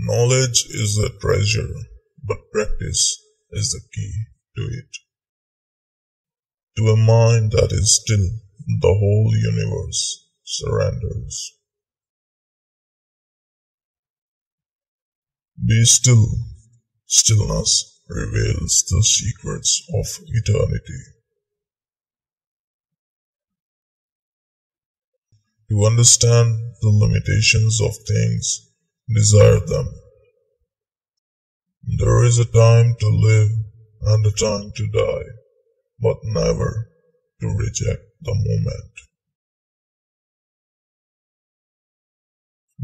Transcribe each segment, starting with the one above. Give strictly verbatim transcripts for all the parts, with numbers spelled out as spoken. Knowledge is the treasure, but practice is the key to it. To a mind that is still, the whole universe surrenders. Be still. Stillness reveals the secrets of eternity. To understand the limitations of things, desire them. There is a time to live and a time to die, but never to reject the moment.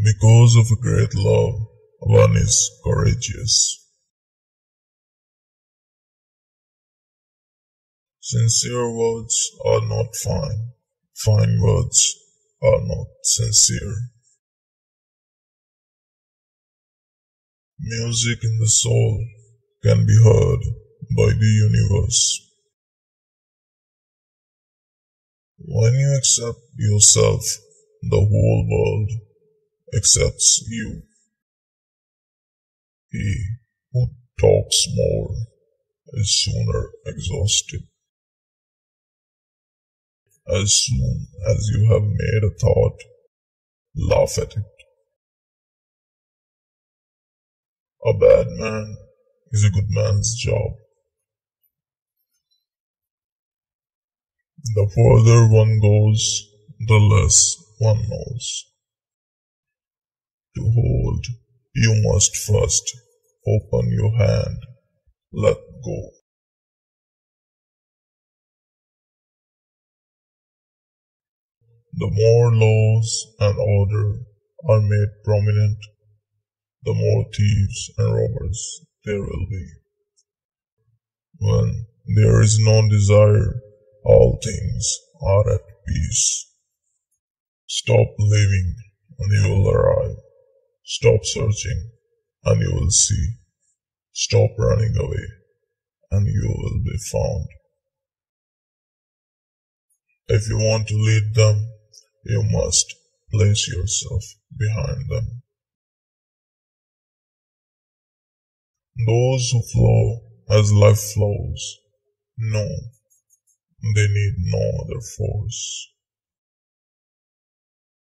Because of a great love, one is courageous. Sincere words are not fine. Fine words are not sincere. Music in the soul can be heard by the universe. When you accept yourself, the whole world accepts you. He who talks more is sooner exhausted. As soon as you have made a thought, laugh at it. A bad man is a good man's job. The further one goes, the less one knows. To hold, you must first open your hand, let go. The more laws and order are made prominent, the more thieves and robbers there will be. When there is no desire, all things are at peace. Stop living and you will arrive. Stop searching and you will see. Stop running away and you will be found. If you want to lead them, you must place yourself behind them. Those who flow as life flows, know they need no other force.